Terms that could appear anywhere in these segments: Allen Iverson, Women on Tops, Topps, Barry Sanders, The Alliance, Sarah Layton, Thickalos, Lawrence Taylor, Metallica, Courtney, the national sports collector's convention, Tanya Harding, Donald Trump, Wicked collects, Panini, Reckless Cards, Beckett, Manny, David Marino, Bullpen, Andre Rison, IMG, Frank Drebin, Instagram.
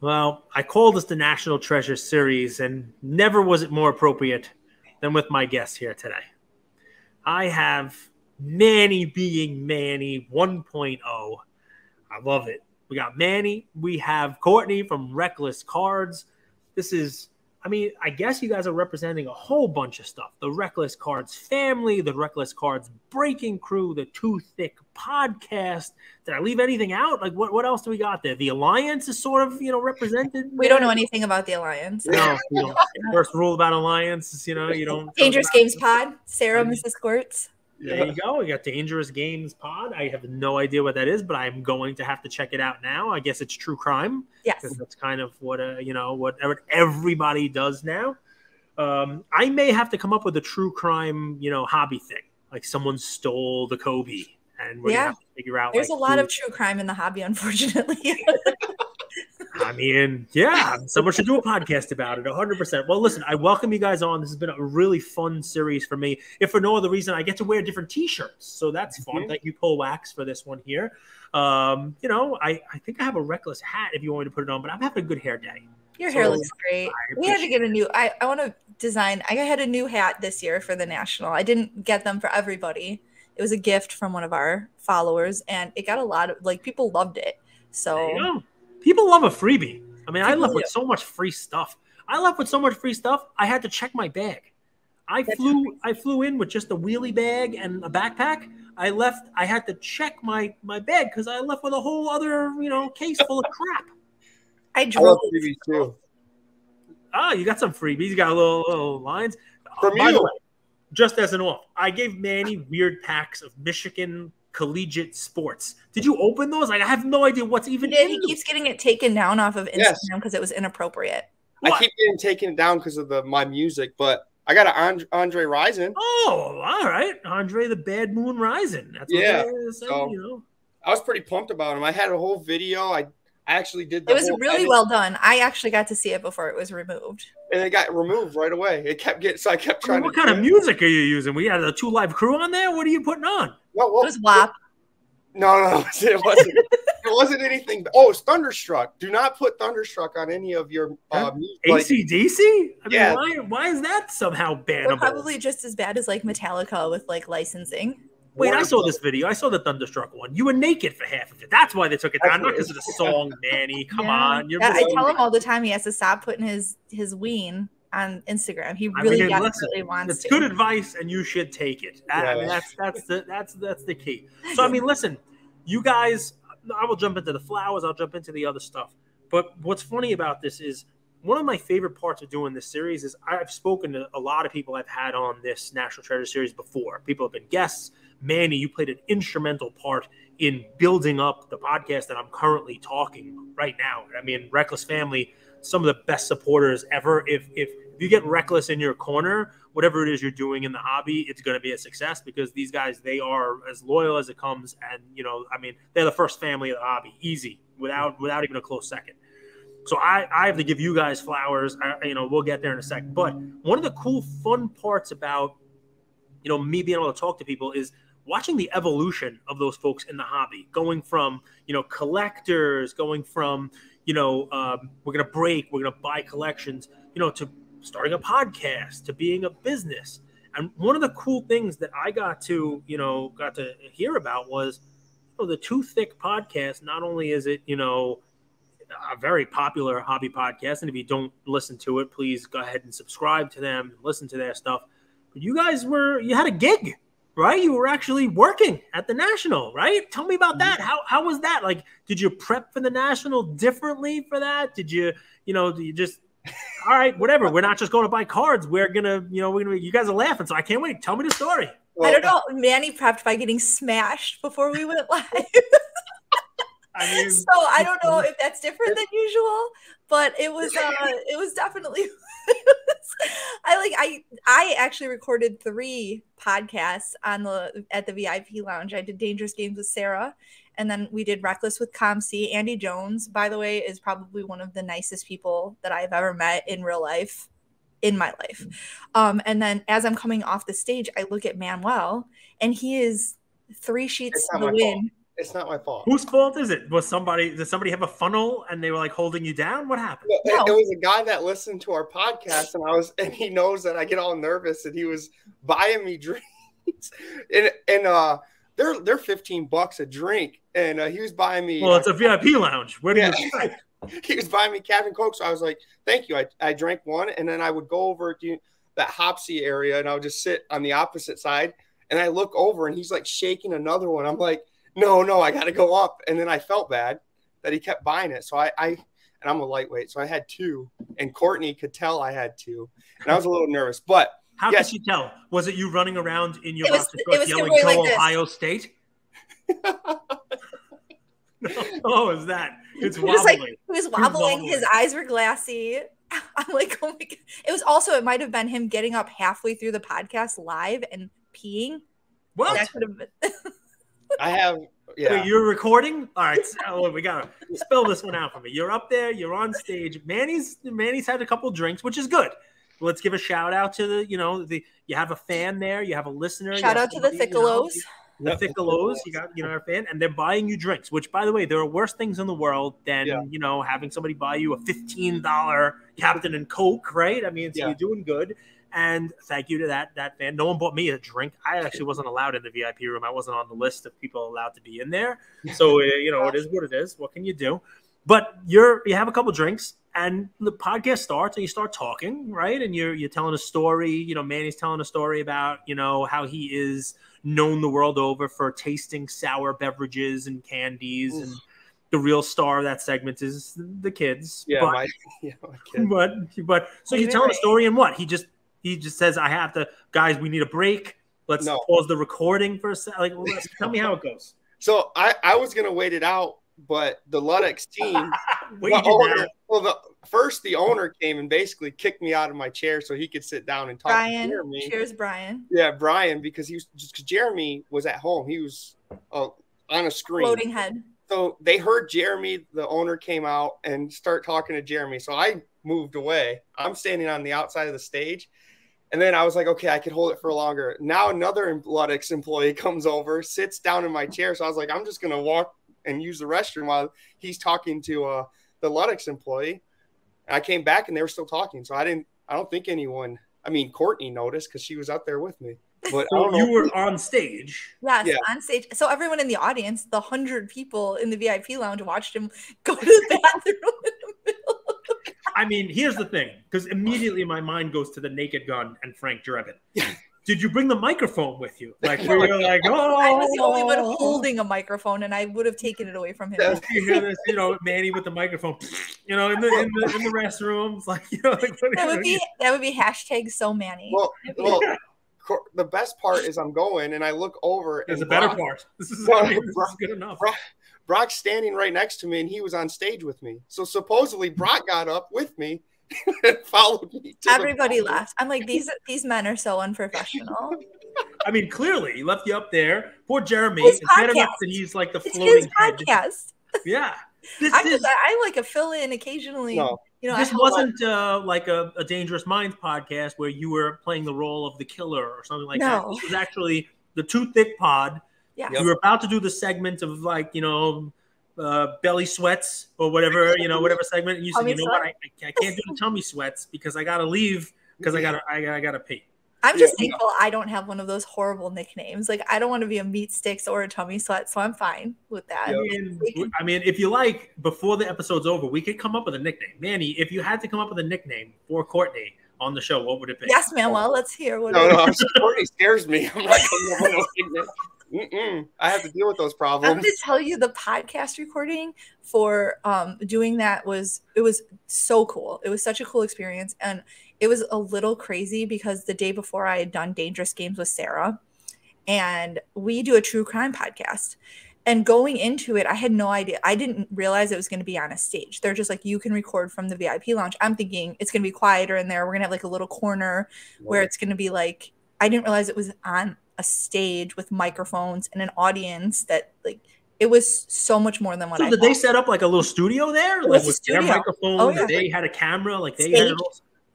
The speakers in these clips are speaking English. Well, I call this the National Treasure Series, and never was it more appropriate than with my guest here today. I have Manny being Manny 1.0. I love it. We got Manny. We have Courtney from Reckless Cards. This is, I mean, I guess you guys are representing a whole bunch of stuff. The Reckless Cards family, the Reckless Cards breaking crew, the Too Thick podcast. Did I leave anything out? Like, what else do we got there? The Alliance is sort of, you know, represented. We don't know anything about the Alliance. No, you know, first rule about Alliance is, you know, you don't. Dangerous Games Pod, Sarah, Mrs. Squirts. Yeah. There you go. We got Dangerous Games Pod. I have no idea what that is, but I'm going to have to check it out now. I guess it's true crime. Yes. Because that's kind of what, you know, what everybody does now. I may have to come up with a true crime, you know, hobby thing. Like someone stole the Kobe and we're going to have to figure out. There's like, a lot of true crime in the hobby, unfortunately. I mean, yeah, someone should do a podcast about it, 100%. Well, listen, I welcome you guys on. This has been a really fun series for me. If for no other reason, I get to wear different T-shirts, so that's fun. Thank you, Pole Wax, for this one here. You know, I think I have a Reckless hat if you want me to put it on, but I'm having a good hair day. Your hair looks great. We had to get a new. I want to design. I had a new hat this year for the National. I didn't get them for everybody. It was a gift from one of our followers, and it got a lot of like people loved it. So. There you go. People love a freebie. I mean, I left with so much free stuff. I had to check my bag. I flew in with just a wheelie bag and a backpack. I left. I had to check my bag because I left with a whole other, you know, case full of crap. I drove freebies too. Oh, you got some freebies. You got little lines. From by you. The way, just as an off, I gave Manny weird packs of Michigan collegiate sports. Did you open those? Like, I have no idea what's even in. He keeps getting it taken down off of Instagram because it was inappropriate. What? I keep getting taken down because of my music, but I got an Andre Rison. Oh, all right. Andre the Bad Moon Rison. That's what it is. So, you know. I was pretty pumped about him. I had a whole video. I actually did. It was really edit. Well done. I actually got to see it before it was removed. And it got removed right away. It kept getting, so I kept trying to. What kind of music are you using? We had a Two Live Crew on there. What are you putting on? Well, it was WAP. No, it wasn't. It wasn't anything. Oh, it's Thunderstruck. Do not put Thunderstruck on any of your music. AC/DC? Why is that somehow bannable? We're probably just as bad as like Metallica with like licensing. Wait, I saw this video. I saw the Thunderstruck one. You were naked for half of it. That's why they took it down. Not because of the song, Manny. Come on. You're I tell him all the time he has to stop putting his ween on Instagram. He really desperately wants to. It's good advice, and you should take it. I mean, that's the key. So, I mean, listen, you guys, I will jump into the flowers. I'll jump into the other stuff. But what's funny about this is one of my favorite parts of doing this series is I've spoken to a lot of people I've had on this National Treasure Series before. People have been guests. Manny, you played an instrumental part in building up the podcast that I'm currently talking right now. I mean, Reckless Family, some of the best supporters ever. If you get Reckless in your corner, whatever it is you're doing in the hobby, it's going to be a success because these guys, they are as loyal as it comes. And, you know, I mean, they're the first family of the hobby, easy, without even a close second. So I have to give you guys flowers. You know, we'll get there in a sec. But one of the cool, fun parts about, you know, me being able to talk to people is watching the evolution of those folks in the hobby, going from, you know, collectors, going from, you know, we're going to buy collections, you know, to starting a podcast, to being a business. And one of the cool things that I got to hear about was, you know, the Too Thick podcast. Not only is it, you know, a very popular hobby podcast, and if you don't listen to it, please go ahead and subscribe to them, listen to their stuff. But you guys you had a gig. Right? You were actually working at the National, right? Tell me about that. How was that? Like, did you prep for the National differently for that? Did you, you know, do you just, all right, whatever. We're not just going to buy cards. We're going to, you know, you guys are laughing. So I can't wait. Tell me the story. Well, I don't know. Manny prepped by getting smashed before we went live. I mean, so I don't know if that's different than usual, but it was definitely I actually recorded 3 podcasts at the VIP lounge. I did Dangerous Games with Sarah, and then we did Reckless with ComC. Andy Jones, by the way, is probably one of the nicest people that I've ever met in real life, in my life. And then as I'm coming off the stage, I look at Manuel, and he is 3 sheets to the wind It's not my fault. Whose fault is it? Was somebody? Did somebody have a funnel and they were like holding you down? What happened? No. It was a guy that listened to our podcast, and he knows that I get all nervous, and he was buying me drinks, and they're $15 a drink, and he was buying me. Well, it's a VIP lounge. Where do you expect? He was buying me Captain Coke, so I was like, "Thank you." I drank one, and then I would go over to that Hopsy area, and I would just sit on the opposite side, and I look over, and he's like shaking another one. I'm like, No, I got to go up. And then I felt bad that he kept buying it. So and I'm a lightweight, so I had two. And Courtney could tell I had two. And I was a little nervous. But how could she tell? Was it you running around in your box yelling, "Go like Ohio State"? Oh, is that? It's wobbling. He was wobbling. His eyes were glassy. I'm like, oh my God. It was also, it might have been him getting up halfway through the podcast live and peeing. What? That could have been. Wait, you're recording? All right. So we got to spell this one out for me. You're up there. You're on stage. Manny's had a couple drinks, which is good. Let's give a shout out to you have a fan there. You have a listener. Shout out to the Thickalos. The Thickalos. You got, our fan. And they're buying you drinks, which, by the way, there are worse things in the world than, having somebody buy you a $15 Captain and Coke, right? I mean, so you're doing good. And thank you to that fan. No one bought me a drink. I actually wasn't allowed in the VIP room. I wasn't on the list of people allowed to be in there. So, it is what it is. What can you do? But you have a couple drinks and the podcast starts and you start talking, right? And you're telling a story. Manny's telling a story about, how he is known the world over for tasting sour beverages and candies. Oof. And the real star of that segment is the kids. Yeah, my kids. But so you're telling a story and what? He just says, "I have to, guys. We need a break. Let's pause the recording for a second." Tell me how it goes. So I was gonna wait it out, but the Ludex team, the owner came and basically kicked me out of my chair so he could sit down and talk to Jeremy. Cheers, Brian. Yeah, Brian, because Jeremy was at home. He was on a screen. Floating head. So they heard Jeremy, the owner, came out and start talking to Jeremy. So I moved away. I'm standing on the outside of the stage. And then I was like, okay, I could hold it for longer. Now another Ludex employee comes over, sits down in my chair. So I was like, I'm just going to walk and use the restroom while he's talking to the Ludex employee. And I came back and they were still talking. So I don't think anyone, Courtney noticed because she was out there with me. But so you were on stage. Yes, yeah. On stage. So everyone in the audience, the 100 people in the VIP lounge watched him go to the bathroom in the middle. Here's the thing, because immediately my mind goes to the Naked Gun and Frank Drebin. Did you bring the microphone with you? I was the only one holding a microphone, and I would have taken it away from him. You hear this, Manny with the microphone, in the restrooms, that would be # so Manny. Well, the best part is I'm going, and I look over. There's a better part. This is good enough. Brock's standing right next to me, and he was on stage with me. So supposedly Brock got up with me and followed me. Everybody left. I'm like, these men are so unprofessional. Clearly, he left you up there. Poor Jeremy. He's like the floating podcast. Yeah. I like a fill-in occasionally. No. This wasn't like a Dangerous Minds podcast where you were playing the role of the killer or something like that. This was actually the Too Thick pod. Yeah. You were about to do the segment of belly sweats or whatever, whatever segment. And you said, I can't do the tummy sweats because I got to leave because I got to pee. I'm just thankful I don't have one of those horrible nicknames. I don't want to be a meat sticks or a tummy sweat, so I'm fine with that. Yeah. If you like, before the episode's over, we could come up with a nickname. Manny, if you had to come up with a nickname for Courtney on the show, what would it be? Yes, Manuel, let's hear. Courtney scares me. I'm not coming up with a nickname. I have to deal with those problems. I have to tell you, the podcast recording for doing that was so cool. It was such a cool experience, and it was a little crazy because the day before I had done Dangerous Games with Sarah, and we do a true crime podcast. And going into it, I had no idea. I didn't realize it was going to be on a stage. They're just like, you can record from the VIP lounge. I'm thinking it's going to be quieter in there. We're going to have a little corner where it's going to be like, I didn't realize it was on a stage with microphones and an audience that it was so much more than what I thought. So did they set up a little studio there? With their microphones, they had a camera,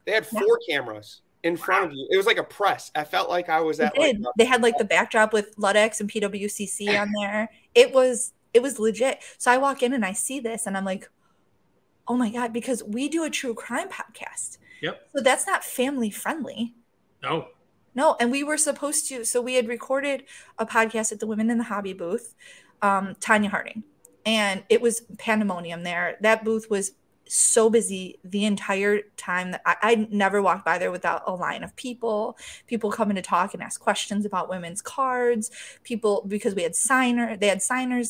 they had 4 cameras. in front of you. It was like a press. I felt like I was at they had like the backdrop with Ludex and PWCC on there. It was legit. So I walk in and I see this and I'm like, oh my God, because we do a true crime podcast. Yep. So that's not family friendly. No. No. And we were supposed to. So we had recorded a podcast at the Women in the Hobby booth, Tanya Harding, and it was pandemonium there. That booth was so busy the entire time that I never walked by there without a line of people coming to talk and ask questions about women's cards, people, because we had signers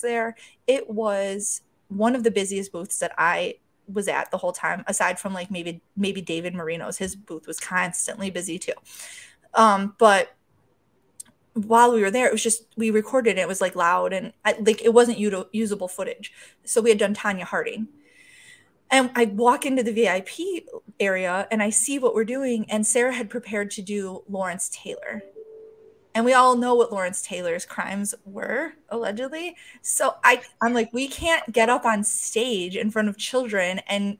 there. It was one of the busiest booths that I was at the whole time, aside from like maybe David Marino's. His booth was constantly busy too. But while we were there, it was just, we recorded it. It was like loud and it wasn't usable footage. So we had done Tanya Harding. And I walk into the VIP area and I see what we're doing. And Sarah had prepared to do Lawrence Taylor. And we all know what Lawrence Taylor's crimes were, allegedly. So I'm like, we can't get up on stage in front of children and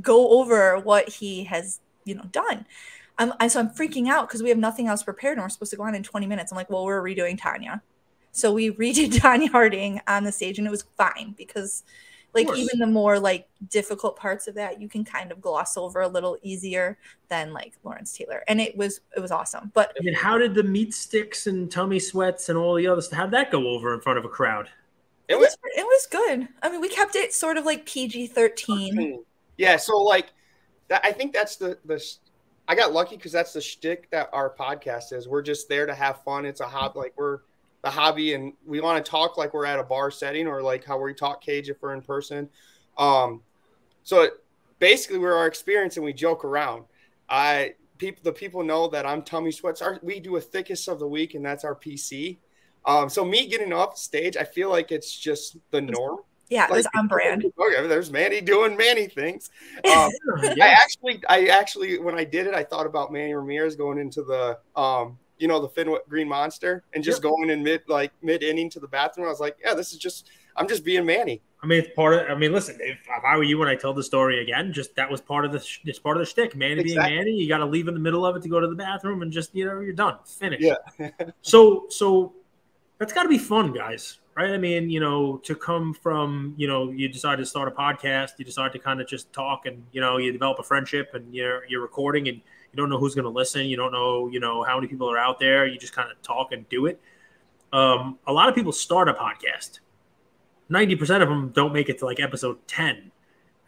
go over what he has, done. So I'm freaking out because we have nothing else prepared and we're supposed to go on in 20 minutes. I'm like, well, we're redoing Tanya. So we redid Tanya Harding on the stage and it was fine because... Like even the more like difficult parts of that, you can kind of gloss over a little easier than like Lawrence Taylor. And it was awesome. But I mean, how did the meat sticks and tummy sweats and all the other stuff, how'd that go over in front of a crowd? It was good. I mean, we kept it sort of like PG-13. Yeah. So like that, I think that's I got lucky because that's the shtick that our podcast is. We're just there to have fun. It's a hobby. Like we're the hobby, and we want to talk like we're at a bar setting or like how we talk cage if we're in person. So basically we're our experience and we joke around. The people know that I'm tummy sweats. We do a thickest of the week and that's our PC. So me getting off stage, I feel like it's just the norm. Yeah, it was on brand. Okay, there's Manny doing Manny things. I actually, when I did it, I thought about Manny Ramirez going into the, the green monster and just going in mid inning to the bathroom. I was like, yeah, this is I'm just being Manny. I mean, it's part of, listen, if I were you when I tell the story again, just that was part of it's part of the shtick, Manny being Manny. You got to leave in the middle of it to go to the bathroom and just, you're done, finished. Yeah. so that's gotta be fun, guys. Right. I mean, to come from, you decide to start a podcast, you decide to kind of just talk and, you develop a friendship and you're recording and you don't know who's going to listen. You don't know, how many people are out there. You just kind of talk and do it. A lot of people start a podcast. 90% of them don't make it to like episode 10.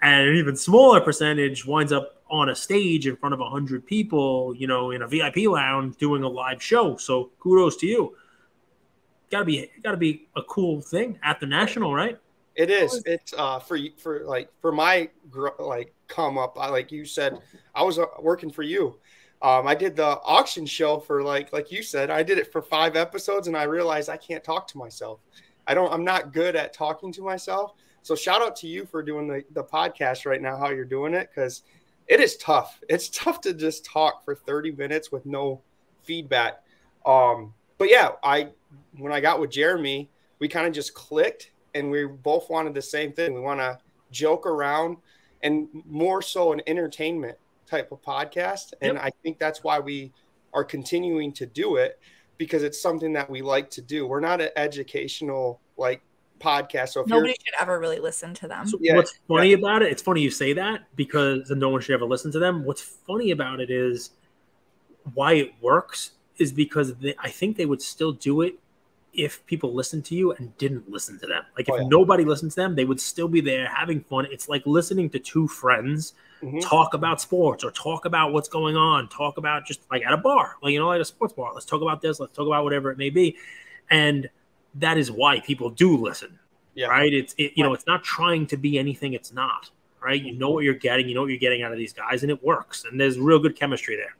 And an even smaller percentage winds up on a stage in front of 100 people, in a VIP lounge doing a live show. So kudos to you. Gotta be a cool thing at the National, right? It is. It's for my come up. Like you said, I was working for you. I did the auction show for like you said. I did it for 5 episodes, and I realized I can't talk to myself. I'm not good at talking to myself. So shout out to you for doing the podcast right now. How you're doing it, because it is tough. It's tough to just talk for 30 minutes with no feedback. But yeah, when I got with Jeremy, we kind of just clicked. And we both wanted the same thing. We want to joke around and more so an entertainment type of podcast. And I think that's why we are continuing to do it, because it's something that we like to do. We're not an educational podcast. So nobody should ever really listen to them. So what's funny about it, it's funny you say that because no one should ever listen to them. What's funny about it is why it works is because I think they would still do it if people listened to you and didn't listen to them. If nobody listened to them, they would still be there having fun. It's like listening to 2 friends talk about sports or talk about what's going on, talk about just like at a bar, like a sports bar. Let's talk about this. Let's talk about whatever it may be. And that is why people do listen, right? It's not trying to be anything it's not, right? You know what you're getting. You know what you're getting out of these guys, and it works. And there's real good chemistry there.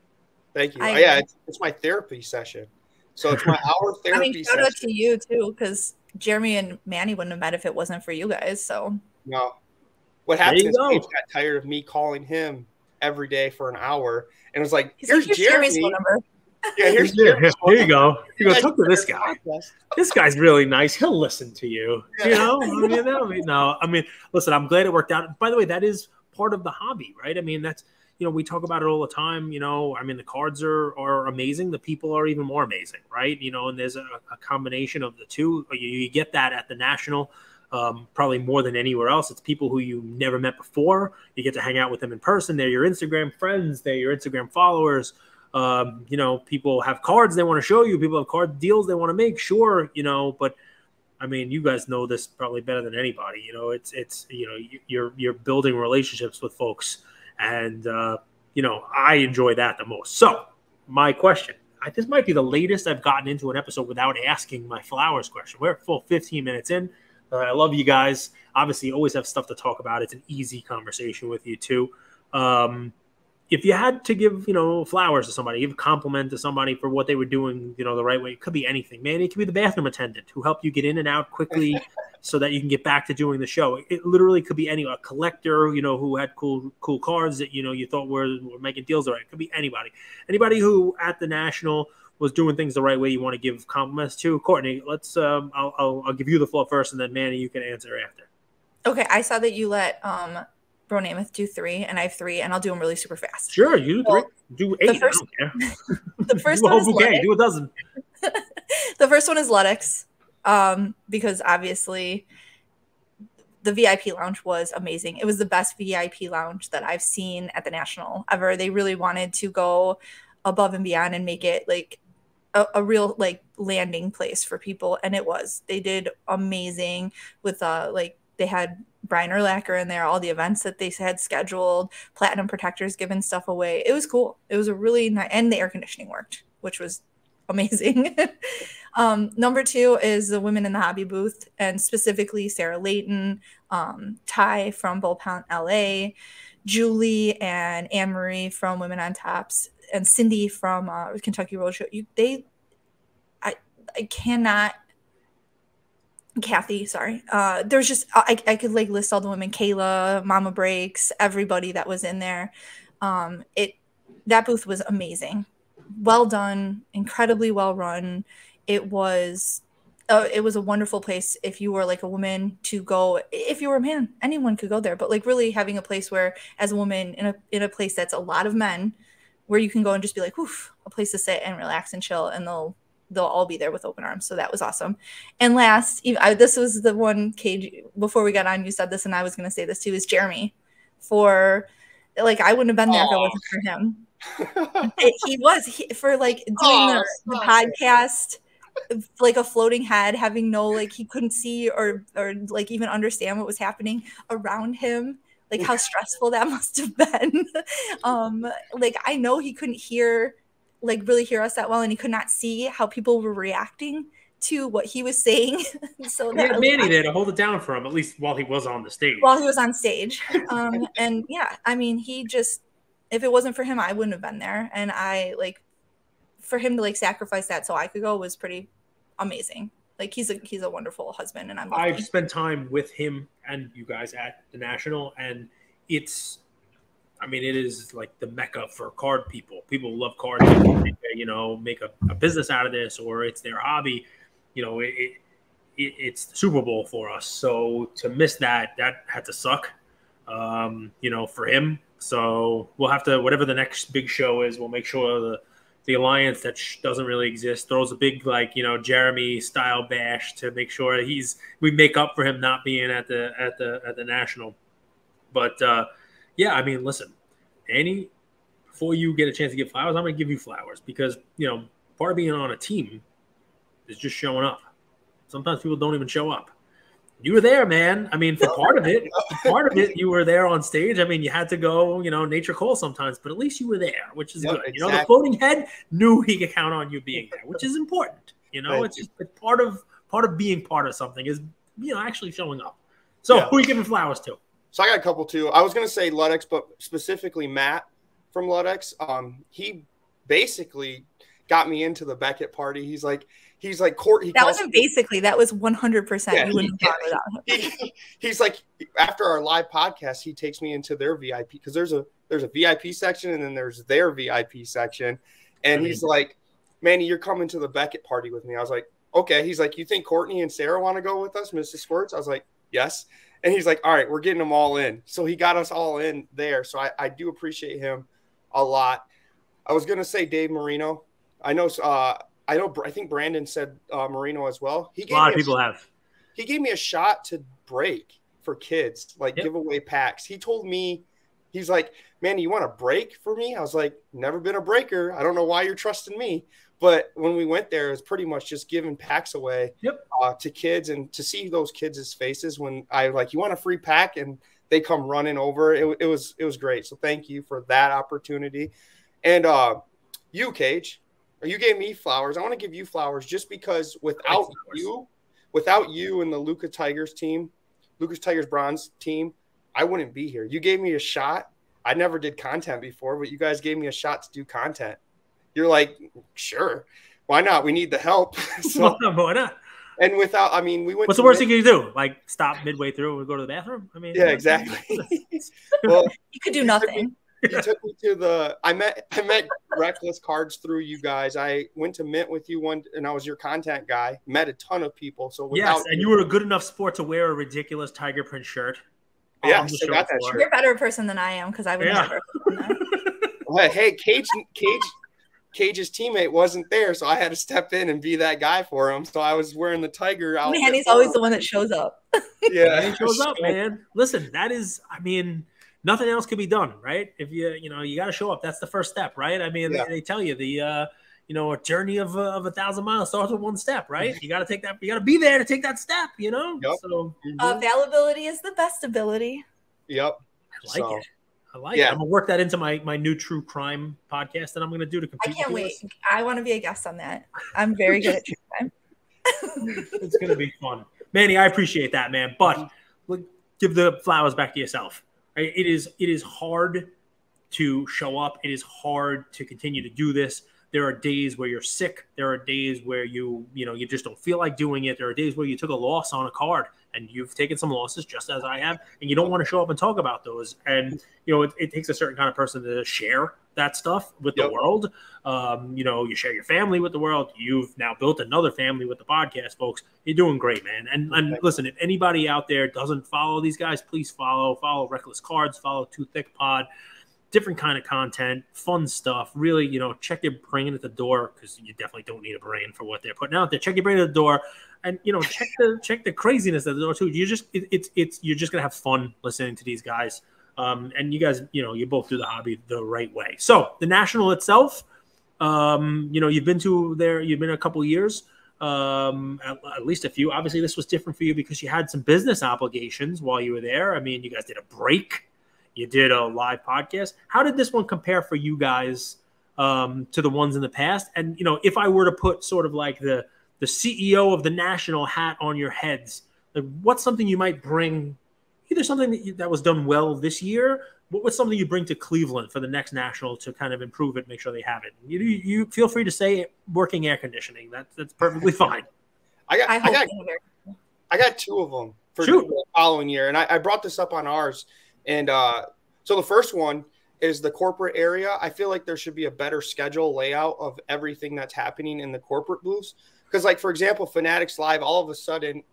Thank you. It's my therapy session. So it's my hour therapy. Shout out to you too, because Jeremy and Manny wouldn't have met if it wasn't for you guys. So no, what happened is Paige got tired of me calling him every day for an hour, and it was like, "Here's Jeremy's phone number." Yeah, here's Jeremy's phone number. Here you go. You go talk to this guy. This guy's really nice. He'll listen to you. Yeah. Listen. I'm glad it worked out. By the way, that is part of the hobby, right? you know, we talk about it all the time. You know, I mean, the cards are amazing. The people are even more amazing, right? You know, and there's a combination of the two. You get that at the National, probably more than anywhere else. It's people who you never met before. You get to hang out with them in person. They're your Instagram friends. They're your Instagram followers. You know, people have cards they want to show you. People have card deals they want to make. Sure, you know, but I mean, you guys know this probably better than anybody. You know, it's you know, you're building relationships with folks, and you know, I enjoy that the most. So, my question: this might be the latest I've gotten into an episode without asking my flowers question. We're a full 15 minutes in. I love you guys. Obviously, you always have stuff to talk about. It's an easy conversation with you too. If you had to give, you know, flowers to somebody, give a compliment to somebody for what they were doing, you know, the right way, it could be anything, man. It could be the bathroom attendant who helped you get in and out quickly so that you can get back to doing the show. It literally could be any, a collector, you know, who had cool cards that, you know, you thought were making deals the right. It could be anybody who at the National was doing things the right way. You want to give compliments to. Courtney, let's, I'll give you the floor first, and then Manny, you can answer after. Okay. I saw that you let, Bro Namath do 3, and I have 3, and I'll do them really super fast. Sure, you do 3. Do 8. First, I don't care. The first do one is Ludex. Do a dozen. The first one is Ludex, because obviously the VIP lounge was amazing. It was the best VIP lounge that I've seen at the National ever. They really wanted to go above and beyond and make it like a real like landing place for people, and it was. They did amazing with like they had Brian Urlacher in there, all the events that they had scheduled, Platinum Protectors giving stuff away. It was cool. It was a really nice, and the air conditioning worked, which was amazing. Number 2 is the Women in the Hobby booth, and specifically Sarah Layton, Ty from Bull Pound LA, Julie and Anne-Marie from Women on Tops, and Cindy from Kentucky Roadshow. I cannot... Kathy, sorry. There's just, I could like list all the women, Kayla, Mama Breaks, everybody that was in there. That booth was amazing. Well done. Incredibly well run. It was a wonderful place. If you were like a woman to go, if you were a man, anyone could go there, but like really having a place where as a woman in a place that's a lot of men where you can go and just be like, oof, a place to sit and relax and chill, and they'll all be there with open arms. So that was awesome. And last, this was the one, KG, before we got on, you said this, and I was going to say this too, is Jeremy. For, like, I wouldn't have been there if it wasn't for him. For, like, doing the podcast, like a floating head, having no, like, he couldn't see or like, even understand what was happening around him. Like, how stressful that must have been. Like, I know he couldn't hear, like really hear us that well, and he could not see how people were reacting to what he was saying. So that Manny there to hold it down for him, at least while he was on the stage. While he was on stage. And yeah, I mean, he just, if it wasn't for him, I wouldn't have been there. And I like, for him to like sacrifice that so I could go was pretty amazing. Like he's a wonderful husband, and I've spent time with him and you guys at the National, and it's, I mean, it is like the mecca for card people. People love cards, you know, make a business out of this, or it's their hobby. You know, it's the Super Bowl for us. So to miss that had to suck, you know, for him. So we'll have to, whatever the next big show is, we'll make sure the Alliance that doesn't really exist throws a big, like, you know, Jeremy style bash to make sure we make up for him not being at the National. But, yeah, I mean, listen, Annie, before you get a chance to get flowers, I'm going to give you flowers because, you know, part of being on a team is just showing up. Sometimes people don't even show up. You were there, man. I mean, for part of it, you were there on stage. I mean, you had to go, you know, nature calls sometimes, but at least you were there, which is good. Exactly. You know, the floating head knew he could count on you being there, which is important. You know, it's just part of being part of something is, you know, actually showing up. So yeah. Who are you giving flowers to? So I got a couple too. I was going to say Ludex, but specifically Matt from Ludex. He basically got me into the Beckett party. He's like Court. That wasn't basically. That was 100%. Yeah, you wouldn't have thought without him. He's like, after our live podcast, he takes me into their VIP, because there's a VIP section and then there's their VIP section, and he's like, Manny, you're coming to the Beckett party with me. I was like, okay. He's like, you think Courtney and Sarah want to go with us, Mrs. Squirts? I was like, yes. And he's like, all right, we're getting them all in. So he got us all in there. So I do appreciate him a lot. I was going to say Dave Marino. I know. I think Brandon said Marino as well. He gave a lot of people have. He gave me a shot to break for kids, like giveaway packs. He told me, he's like, Manny, you want a break for me? I was like, never been a breaker. I don't know why you're trusting me. But when we went there, it was pretty much just giving packs away to kids, and to see those kids' faces when I like, you want a free pack, and they come running over. It was great. So thank you for that opportunity. And you, Cage, you gave me flowers. I want to give you flowers just because without you and the Lucas Tigers bronze team, I wouldn't be here. You gave me a shot. I never did content before, but you guys gave me a shot to do content. You're like, sure, why not? We need the help. So, why not? And without, I mean, we went. What's the worst thing you can do? Like stop midway through and go to the bathroom? I mean, yeah, exactly. Well, you could do nothing. You took me to the. I met Reckless Cards through you guys. I went to Mint with you one, and I was your contact guy. Met a ton of people. So yes, and you were a good enough sport to wear a ridiculous tiger print shirt. Yeah, I got that shirt. You're a better person than I am because I would never. Well, hey, Cage's teammate wasn't there, so I had to step in and be that guy for him. So I was wearing the tiger outfit. Manny's always the one that shows up. Yeah, he shows up, man. Listen, that is, I mean, nothing else can be done, right? If you got to show up. That's the first step, right? I mean, they tell you the a journey of 1,000 miles starts with one step, right? You got to take that. You got to be there to take that step, you know. Yep. So availability is the best ability. Yep. I like it. I'm gonna work that into my new true crime podcast that I'm gonna do to compete. I can't wait. I want to be a guest on that. I'm very good at true crime. It's gonna be fun, Manny. I appreciate that, man. But give the flowers back to yourself. It is hard to show up. It is hard to continue to do this. There are days where you're sick. There are days where you just don't feel like doing it. There are days where you took a loss on a card, and you've taken some losses just as I have, and you don't want to show up and talk about those. And, it takes a certain kind of person to share that stuff with the world. You share your family with the world. You've now built another family with the podcast, folks. You're doing great, man. And listen, if anybody out there doesn't follow these guys, please follow Reckless Cards, follow Too Thick Pod. Different kind of content, fun stuff. Really, check your brain at the door, because you definitely don't need a brain for what they're putting out there. Check your brain at the door, and check the craziness at the door too. You're just gonna have fun listening to these guys. And you guys, you both do the hobby the right way. So the National itself, you've been to there. You've been a couple years, at least a few. Obviously, this was different for you because you had some business obligations while you were there. I mean, you guys did a break. You did a live podcast. How did this one compare for you guys to the ones in the past? And, if I were to put sort of like the CEO of the National hat on your heads, like what's something you might bring, either something that was done well this year, but what's something you bring to Cleveland for the next National to kind of improve it, make sure they have it? You feel free to say working air conditioning. That's perfectly fine. I got two of them for the following year, and I brought this up on ours. And so the first one is the corporate area. I feel like there should be a better schedule layout of everything that's happening in the corporate booths. Because, like, for example, Fanatics Live, all of a sudden,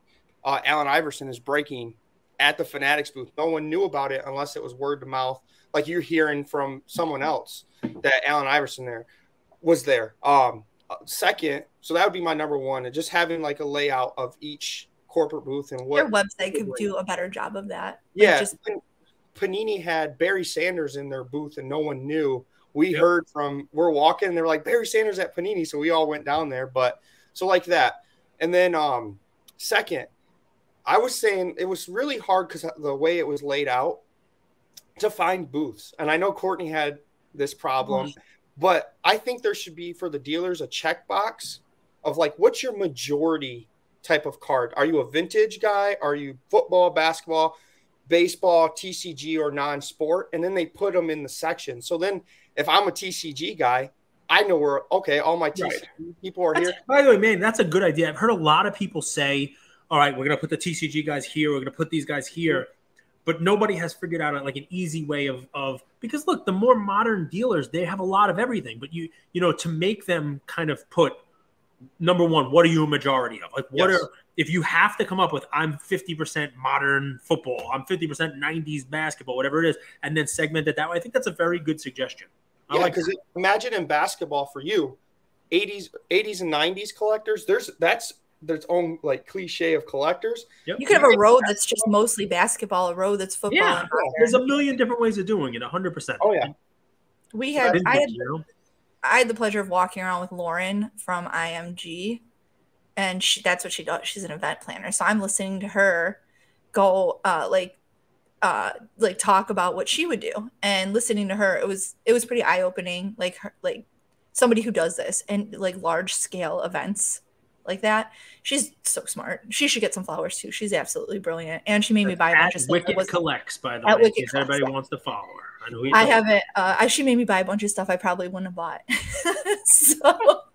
Allen Iverson is breaking at the Fanatics booth. No one knew about it unless it was word to mouth. Like, you're hearing from someone else that Allen Iverson was there. Second, so that would be my number one, and just having, like, a layout of each corporate booth and what. Your website could do a better job of that. Yeah. Like Panini had Barry Sanders in their booth and no one knew. We heard we're walking and they're like, Barry Sanders at Panini. So we all went down there, but so like that. And then second, I was saying it was really hard because the way it was laid out to find booths. And I know Courtney had this problem, but I think there should be for the dealers a checkbox of like, what's your majority type of card? Are you a vintage guy? Are you football, basketball, baseball, TCG, or non-sport, and then they put them in the section. So then if I'm a TCG guy, I know where, okay, all my TCG people are here. By the way, man, that's a good idea. I've heard a lot of people say, all right, we're going to put the TCG guys here. We're going to put these guys here. But nobody has figured out like an easy way of because, look, the more modern dealers, they have a lot of everything. But, to make them kind of put, number one, what are you a majority of? Like what are – if you have to come up with, I'm 50% modern football, I'm 50% 90s basketball, whatever it is, and then segment it that way, I think that's a very good suggestion. Yeah, because like, imagine in basketball for you, 80s and 90s collectors, there's own like cliche of collectors. Yep. You could have a row that's just mostly basketball, a row that's football. Yeah, there's a million different ways of doing it, 100%. Oh yeah, we had I had the pleasure of walking around with Lauren from IMG, and that's what she does. She's an event planner, so I'm listening to her go like talk about what she would do, and listening to her, it was pretty eye opening. Like her, like somebody who does this and like large scale events like that. She's so smart. She should get some flowers too. She's absolutely brilliant, and she made me buy a bunch of stuff. Wicked collects, by the way, in case everybody wants to follow her. I haven't. She made me buy a bunch of stuff I probably wouldn't have bought. So,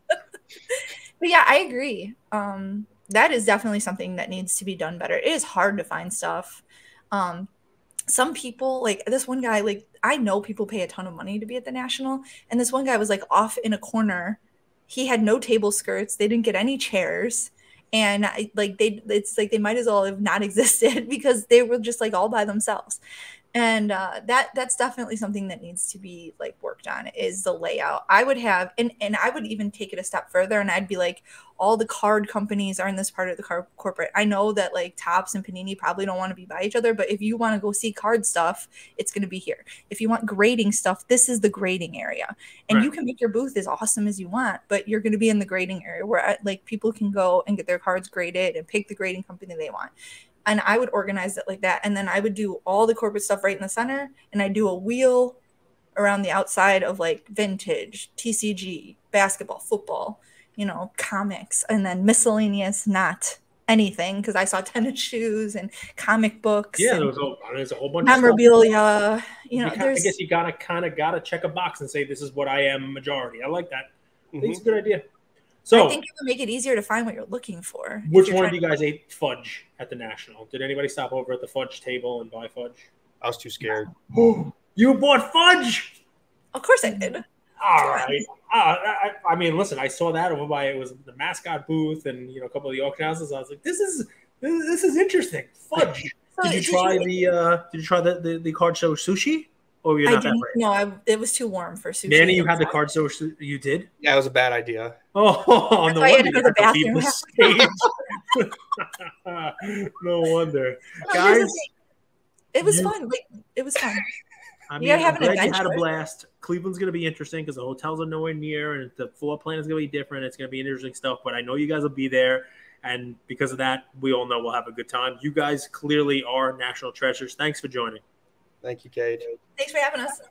but yeah, I agree. That is definitely something that needs to be done better. It is hard to find stuff. Some people, like this one guy, like I know people pay a ton of money to be at the National, and this one guy was like off in a corner. He had no table skirts. They didn't get any chairs, and it's like they might as well have not existed because they were just like all by themselves. And that's definitely something that needs to be like worked on is the layout. I would have, and I would even take it a step further, and I'd be like, all the card companies are in this part of the card corporate. I know that like Topps and Panini probably don't want to be by each other, but if you want to go see card stuff, it's going to be here. If you want grading stuff, this is the grading area, and right. You can make your booth as awesome as you want, but you're going to be in the grading area where like people can go and get their cards graded and pick the grading company they want. And I would organize it like that. And then I would do all the corporate stuff right in the center. And I do a wheel around the outside of like vintage, TCG, basketball, football, you know, comics, and then miscellaneous, not anything. Cause I saw tennis shoes and comic books. Yeah. There's a whole bunch of memorabilia. You know, I guess you gotta check a box and say, this is what I am majority. I like that. Mm-hmm. I think it's a good idea. So I think it would make it easier to find what you're looking for. Which one of you guys ate fudge at the National? Did anybody stop over at the fudge table and buy fudge? I was too scared. You bought fudge? Of course I did. All right. I mean, listen, I saw that over by, it was the mascot booth and, you know, a couple of the auction houses. I was like, this is interesting. Fudge. So did you try the card show sushi? Or you're not that brave? No, it was too warm for sushi. Manny, you had the card, so you did? Yeah, it was a bad idea. Oh, no wonder. No wonder. Guys, it was fun. It was fun. I mean, I'm glad you had a blast. Cleveland's going to be interesting because the hotels are nowhere near, and the floor plan is going to be different. It's going to be interesting stuff, but I know you guys will be there. And because of that, we all know we'll have a good time. You guys clearly are national treasures. Thanks for joining. Thank you, Kate. Thanks for having us.